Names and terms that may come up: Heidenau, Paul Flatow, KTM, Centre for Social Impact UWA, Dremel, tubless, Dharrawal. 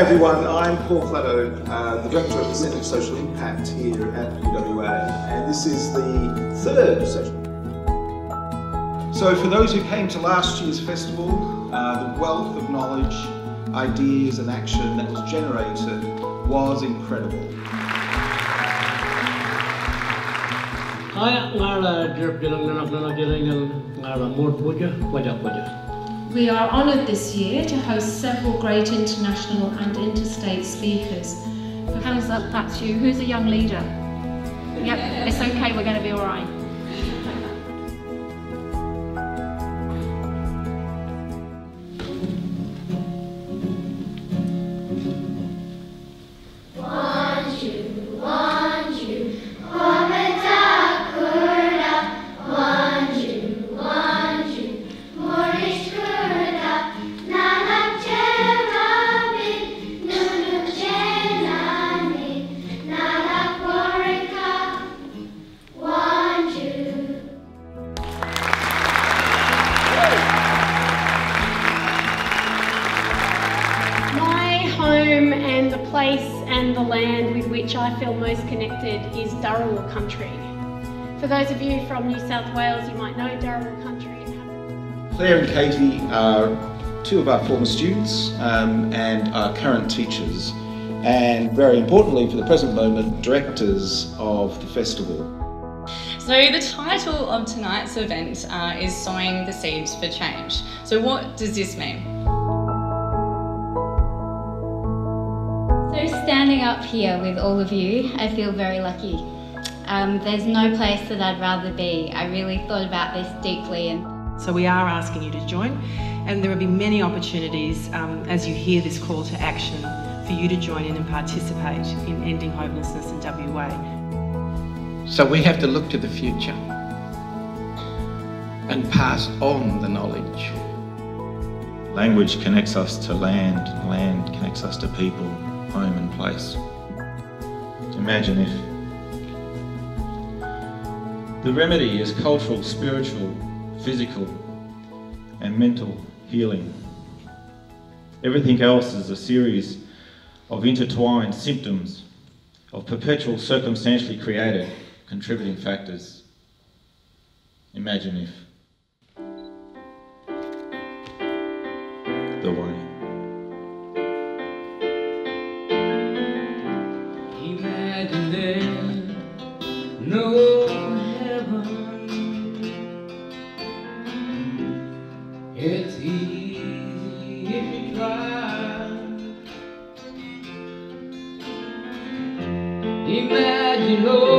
Hi everyone, I'm Paul Flatow, the Director of the Centre for Social Impact here at UWA, and this is the third session. So for those who came to last year's festival, the wealth of knowledge, ideas and action that was generated was incredible. We are honoured this year to host several great international and interstate speakers. Hands up, that's you. Who's a young leader? Yep, it's okay, we're going to be alright. And the place and the land with which I feel most connected is Dharrawal country. For those of you from New South Wales, you might know Dharrawal country. Claire and Katie are two of our former students and our current teachers, and very importantly for the present moment, directors of the festival. So the title of tonight's event is Sowing the Seeds for Change. So what does this mean? So standing up here with all of you, I feel very lucky. There's no place that I'd rather be. I really thought about this deeply. So we are asking you to join, and there will be many opportunities as you hear this call to action for you to join in and participate in ending homelessness in WA. So we have to look to the future and pass on the knowledge. Language connects us to land, land connects us to people, home and place. Imagine if the remedy is cultural, spiritual, physical and mental healing. Everything else is a series of intertwined symptoms of perpetual circumstantially created contributing factors. Imagine if the way. No heaven, it's easy if you try. Imagine.